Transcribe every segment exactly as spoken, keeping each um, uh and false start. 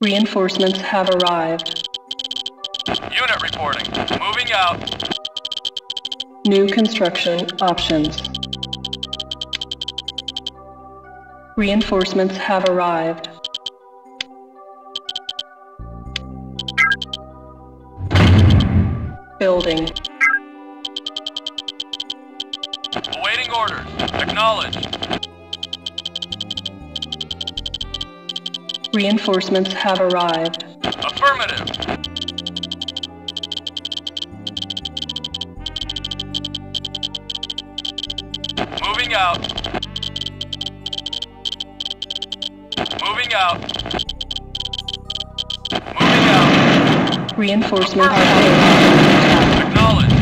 Reinforcements have arrived. Unit reporting. Moving out. New construction options. Reinforcements have arrived. Building. Awaiting orders. Acknowledged. Reinforcements have arrived. Affirmative. Moving out. Moving out. Moving out. Reinforcements have arrived. Acknowledged.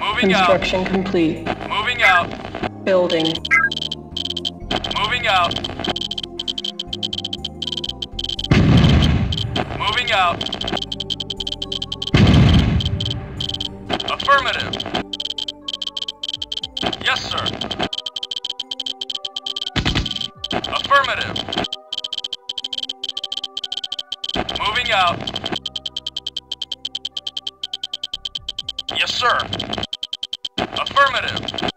Moving out. Construction complete. Moving out. Building. Moving out. Moving out. Affirmative. Yes, sir. Affirmative. Moving out. Yes, sir. Affirmative.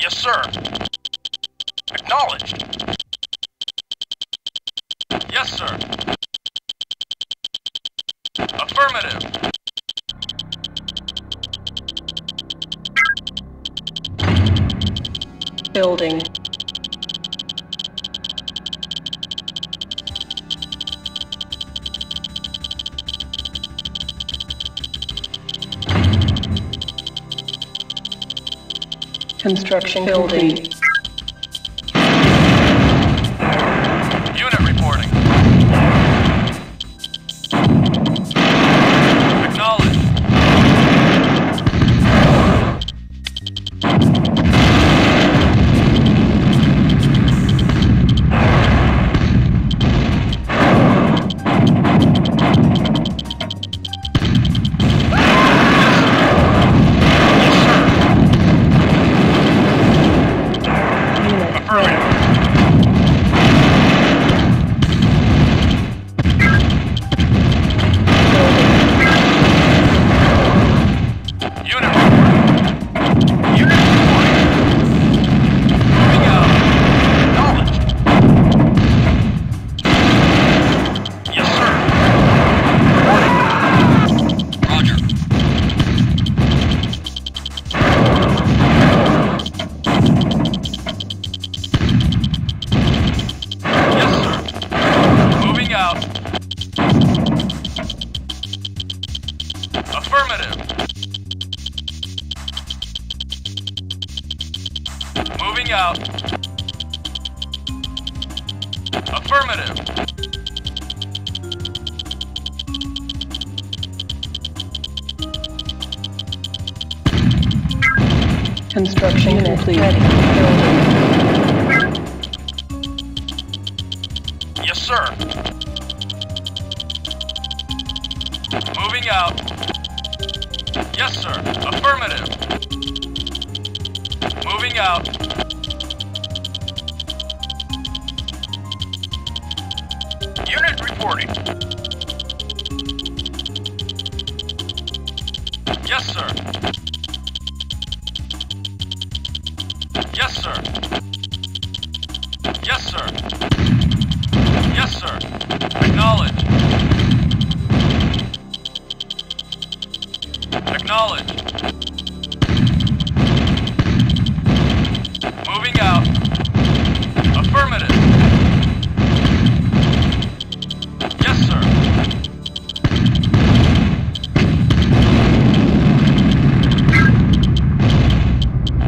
Yes, sir. Acknowledged. Yes, sir. Affirmative. Building. Construction building. Unit reporting. Acknowledged. Construction complete. Yes, sir. Moving out. Yes, sir. Affirmative. Moving out. Unit reporting. Yes, sir. Acknowledge. Acknowledge. Moving out. Affirmative. Yes, sir.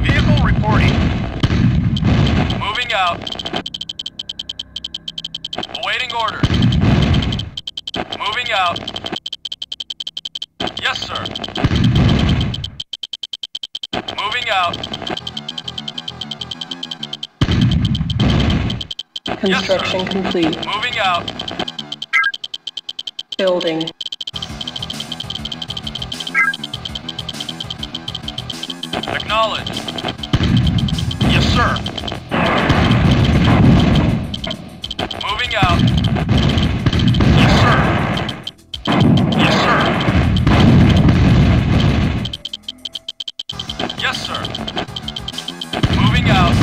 Vehicle reporting. Moving out. Awaiting order. Moving out. Yes, sir. Moving out. Construction yes, complete. Moving out. Building. Acknowledged. Yes, sir. Moving out. Yes, sir. Yes, sir. Moving out.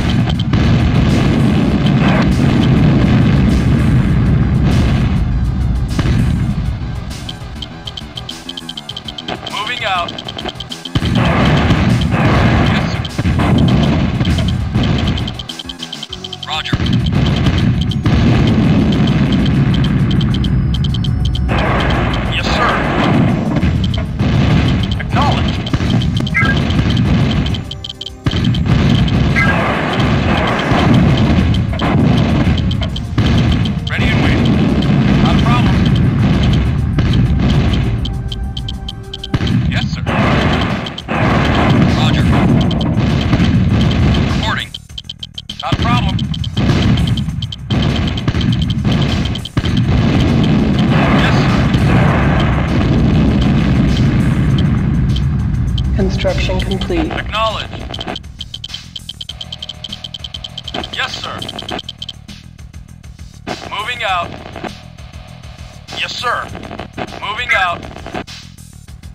Moving out. Yes, sir. Roger. Yes, sir. Acknowledged. Construction complete. Acknowledged. Yes, sir. Moving out. Yes, sir. Moving out.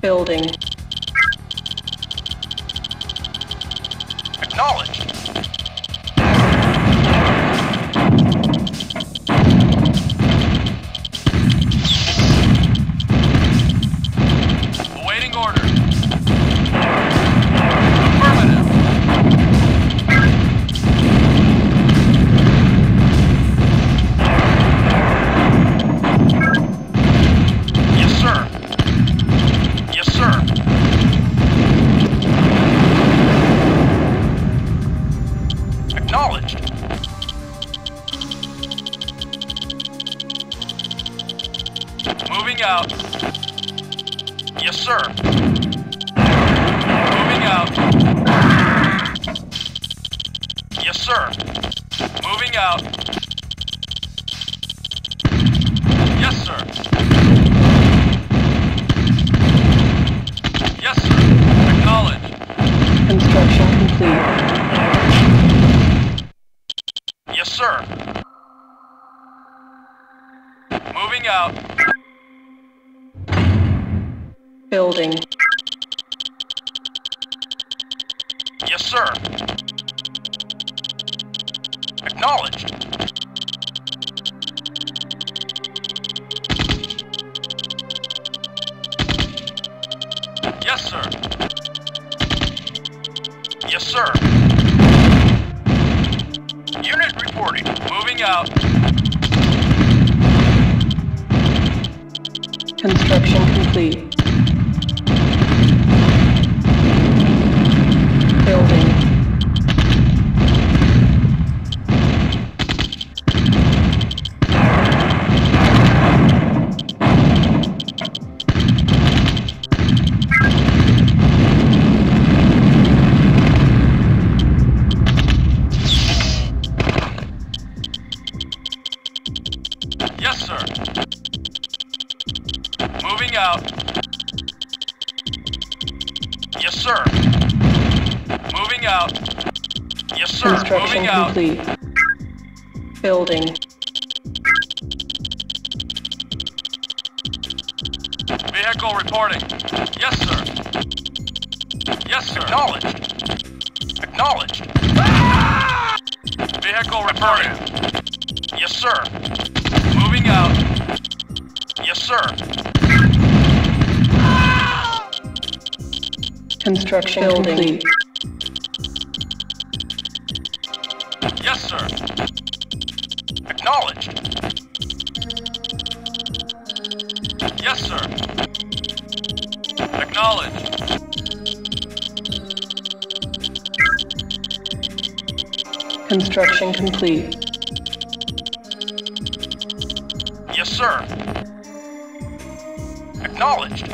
Building. Acknowledged. Awaiting order. Moving out. Yes, sir. Moving out. Yes, sir. Moving out. Yes, sir. Yes, sir. Acknowledged. Construction complete. Yes, sir. Moving out. Building. Yes, sir. Acknowledged. Yes, sir. Yes, sir. Unit reporting. Moving out. Construction complete. Building. Yes, sir. Moving out. Yes, sir. Moving out. Yes, sir. Moving out. Construction complete. Building. Vehicle reporting. Yes, sir. Yes, sir. Acknowledged. Acknowledged. Ah! Vehicle reporting. Yes, sir. Moving out. Yes, sir. Construction building. Yes, sir. Acknowledged. Yes, sir. Acknowledged. Construction complete. Yes, sir. Acknowledged.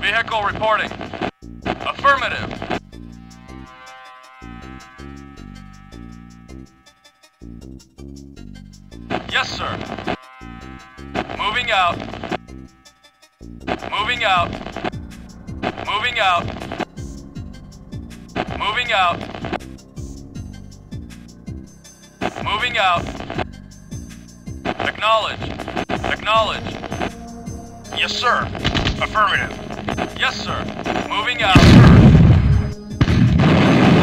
Vehicle reporting. Affirmative. Yes, sir. Moving out. Moving out. Moving out. Moving out. Moving out. Acknowledge. Acknowledge. Yes, sir. Affirmative. Yes, sir. Moving out.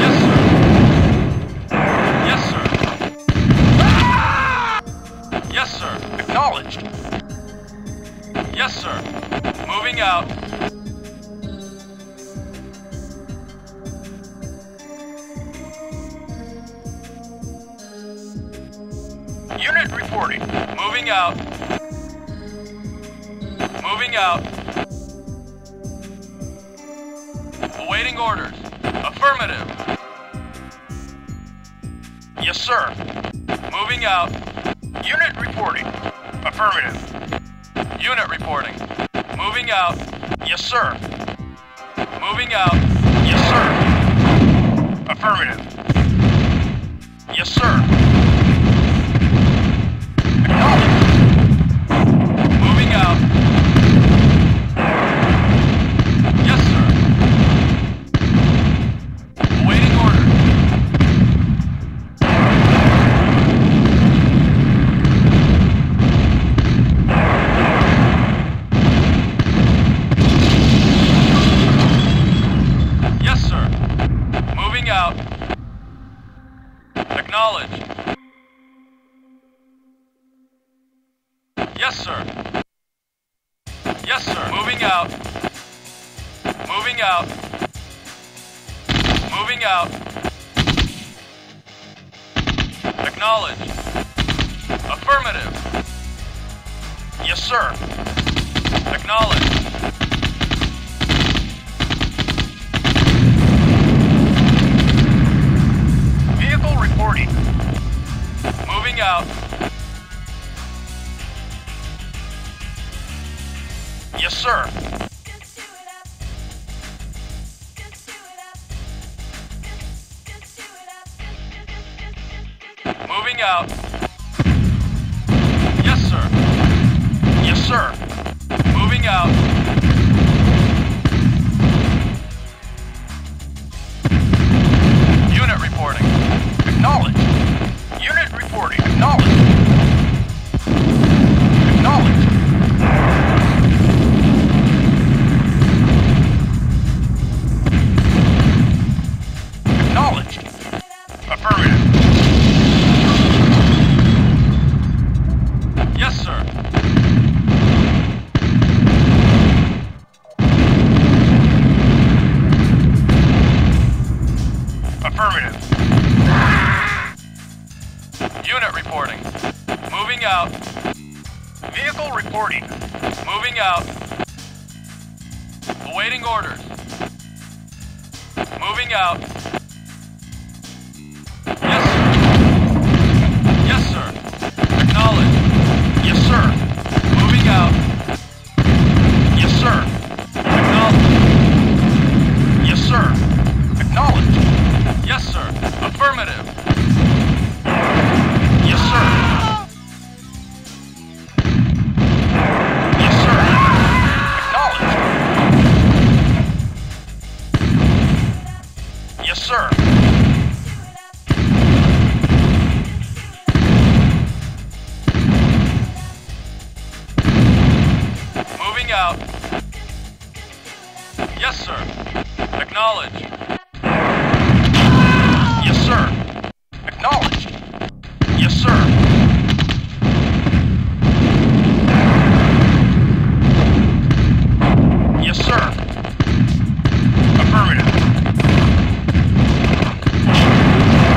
Yes, sir. Yes, sir. Yes, sir. Acknowledged. Yes, sir. Moving out. Unit reporting. Moving out. Moving out. Awaiting orders. Affirmative. Yes, sir. Moving out. Unit reporting. Affirmative. Unit reporting. Moving out. Yes, sir. Moving out. Yes, sir. Affirmative. Yes, sir. Acknowledged. Moving out. Yes, sir. Awaiting order. Yes, sir. Yes, sir. Moving out. Moving out. Moving out. Acknowledged. Affirmative. Yes, sir. Acknowledged. Vehicle reporting. Moving out. Yes, sir. Moving out. Yes, sir. Yes, sir. Moving out. Unit reporting. Acknowledged. Unit reporting. Acknowledged. Acknowledged. Acknowledged. Affirmative. Yes, sir. Affirmative. Unit reporting. Moving out. Vehicle reporting. Moving out. Awaiting orders. Moving out. Yes, sir. Moving out. Yes, sir. Acknowledged. Yes, sir. Acknowledged. Yes, sir. Affirmative. Yes, sir. Yes, sir. Acknowledged. Yes, sir. Out. Acknowledged. Yes, sir. Acknowledged. Yes, sir. Yes, sir. Affirmative.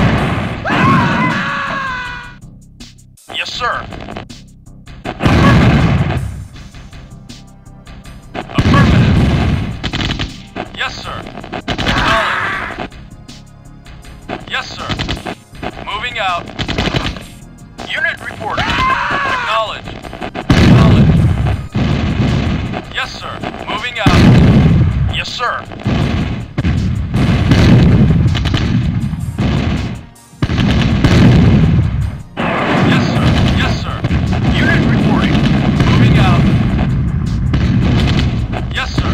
Yes, sir. Yes, sir. Acknowledged. Yes, sir. Moving out. Unit reporting. Acknowledged. Acknowledged. Yes, sir. Moving out. Yes, sir. Yes, sir. Yes, sir. Unit reporting. Moving out. Yes, sir.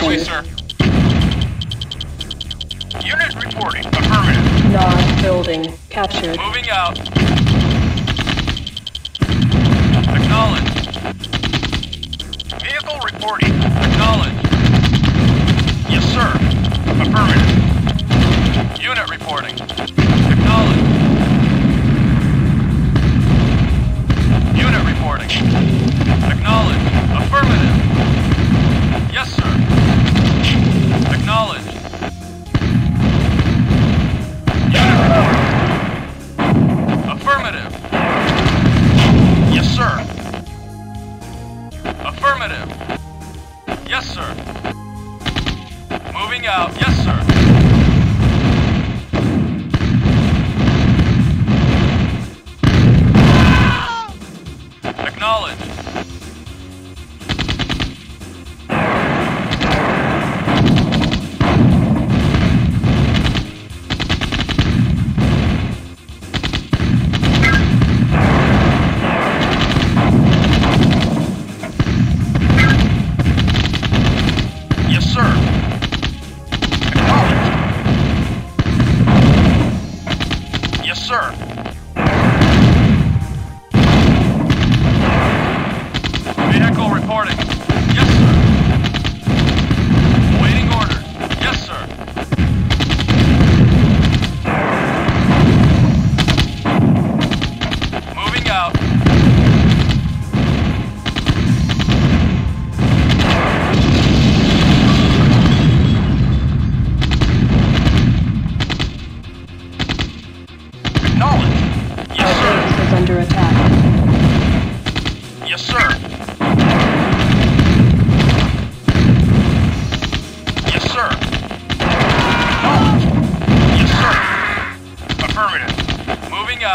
Please, sir. Unit reporting. Affirmative. Non-building. Captured. Moving out. Acknowledged. Vehicle reporting. Acknowledged. Yes, sir. Affirmative. Unit reporting. Acknowledged. Unit reporting. Acknowledged. Affirmative. Yes, sir. Acknowledged. Affirmative. Yes, sir. Affirmative. Yes, sir. Moving out. Yes, sir. Acknowledged.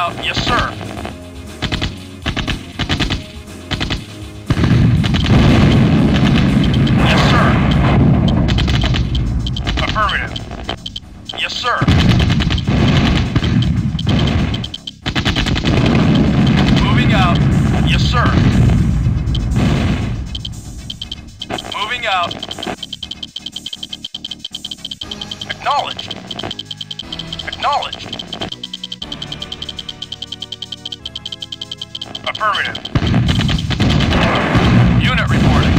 out. Yes, sir. Yes, sir. Affirmative. Yes, sir. Moving out. Yes, sir. Moving out. Acknowledged. Acknowledged. Affirmative. Unit reporting.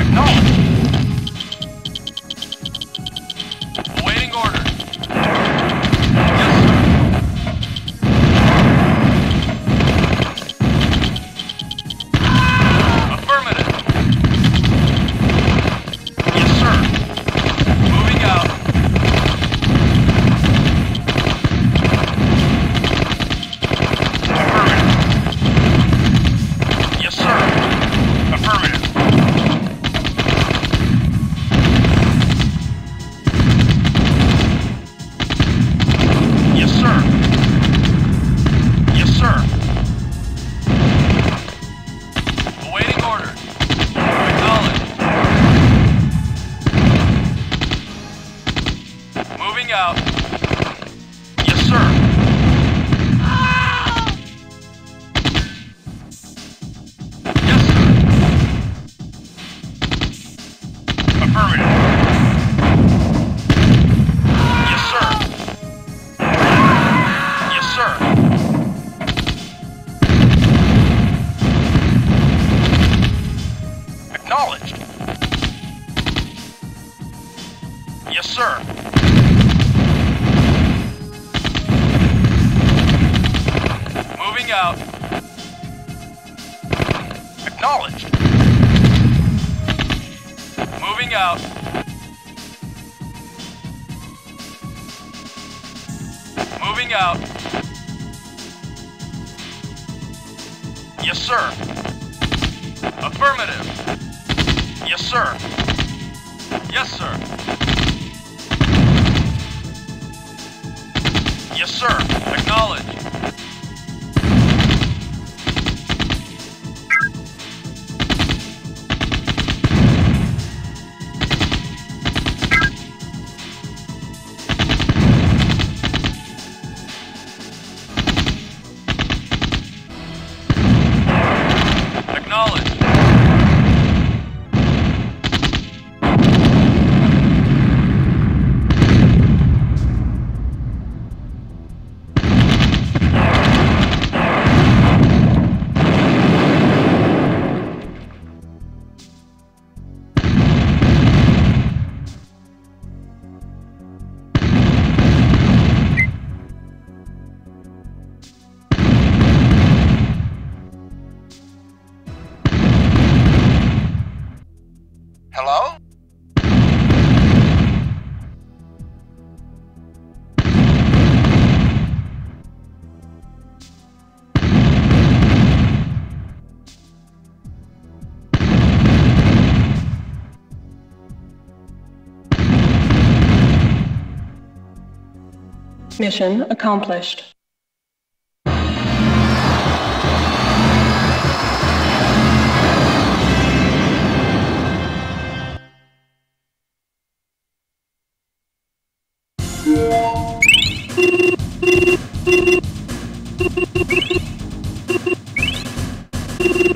Acknowledged. Awaiting order. Yes, sir. Affirmative. Yes, sir. Moving out. Out. Yes, sir. Ah! Yes, sir. Affirmative. Ah! Yes, sir. Ah! Yes, sir. Acknowledged. Yes, sir. Out. Acknowledged. Moving out. Moving out. Yes, sir. Affirmative. Yes, sir. Yes, sir. Yes, sir. Acknowledged. Hello? Mission accomplished. Beep.